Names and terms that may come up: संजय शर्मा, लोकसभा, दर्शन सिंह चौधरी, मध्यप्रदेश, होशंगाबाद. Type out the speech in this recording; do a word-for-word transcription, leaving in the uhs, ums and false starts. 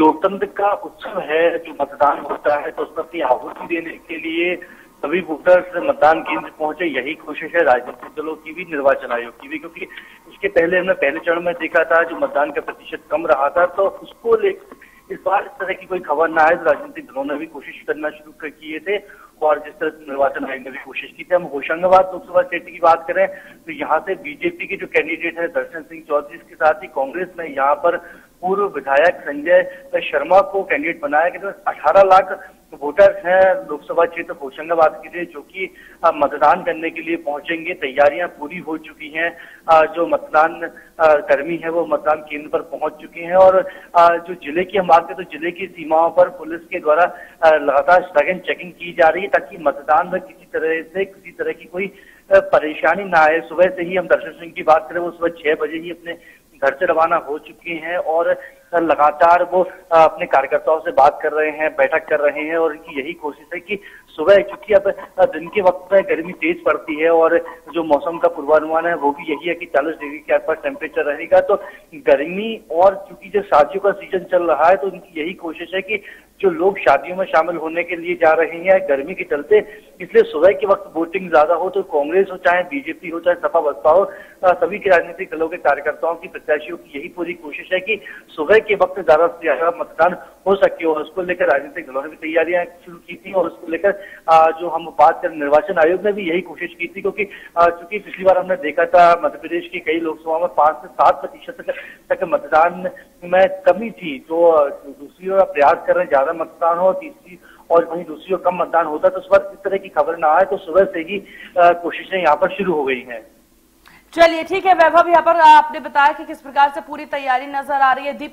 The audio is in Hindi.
लोकतंत्र का उत्सव है जो मतदान होता है, तो उसमें अपनी आहुति देने के लिए सभी वोटर्स मतदान केंद्र पहुंचे, यही कोशिश है राजनीतिक दलों की भी, निर्वाचन आयोग की भी। क्योंकि इसके पहले हमने पहले चरण में देखा था जो मतदान का प्रतिशत कम रहा था, तो उसको लेकर इस बार इस तरह की कोई खबर ना आए तो राजनीतिक दलों ने भी कोशिश करना शुरू कर किए थे, और जिस तरह निर्वाचन आयोग ने भी कोशिश की थी। हम होशंगाबाद लोकसभा क्षेत्र की बात करें तो यहाँ से बीजेपी के जो कैंडिडेट है दर्शन सिंह चौधरी, इसके साथ ही कांग्रेस ने यहाँ पर पूर्व विधायक संजय शर्मा को कैंडिडेट बनाया गया। अठारह लाख वोटर्स हैं लोकसभा क्षेत्र होशंगाबाद के लिए जो कि मतदान करने के लिए पहुंचेंगे। तैयारियां पूरी हो चुकी हैं, जो मतदान कर्मी है वो मतदान केंद्र पर पहुंच चुके हैं, और जो जिले की हम बात करें तो जिले की सीमाओं पर पुलिस के द्वारा लगातार सघन चेकिंग की जा रही है ताकि मतदान में किसी तरह से किसी तरह की कोई परेशानी ना आए। सुबह से ही हम दर्शन सिंह की बात करें वो सुबह छह बजे ही अपने घर से रवाना हो चुके हैं और लगातार वो अपने कार्यकर्ताओं से बात कर रहे हैं, बैठक कर रहे हैं, और इनकी यही कोशिश है कि सुबह, क्योंकि अब दिन के वक्त में गर्मी तेज पड़ती है और जो मौसम का पूर्वानुमान है वो भी यही है कि चालीस डिग्री के आसपास टेम्परेचर रहेगा, तो गर्मी और क्योंकि जो शादियों का सीजन चल रहा है तो उनकी यही कोशिश है कि जो लोग शादियों में शामिल होने के लिए जा रहे हैं गर्मी के चलते, इसलिए सुबह के वक्त वोटिंग ज्यादा हो, तो कांग्रेस हो चाहे बीजेपी हो चाहे सपा बसपा हो, सभी के राजनीतिक दलों के कार्यकर्ताओं की, प्रत्याशियों की यही पूरी कोशिश है कि सुबह के वक्त ज्यादा से ज्यादा मतदान हो सके, और उसको लेकर राजनीतिक दलों ने भी तैयारियां शुरू की थी। और उसको लेकर जो हम बात करें निर्वाचन आयोग ने भी यही कोशिश की थी, क्योंकि चूंकि पिछली बार हमने देखा था मध्यप्रदेश की कई लोकसभा में पांच से सात प्रतिशत तक मतदान में कमी थी, तो दूसरी ओर प्रयास कर रहे ज्यादा मतदान हो, तीसरी और वहीं दूसरी ओर कम मतदान होता, तो इस बार इस तरह की खबर ना आए तो सुबह से ही कोशिशें यहाँ पर शुरू हो गई हैं। चलिए ठीक है वैभव, यहाँ पर आपने बताया कि किस प्रकार से पूरी तैयारी नजर आ रही है।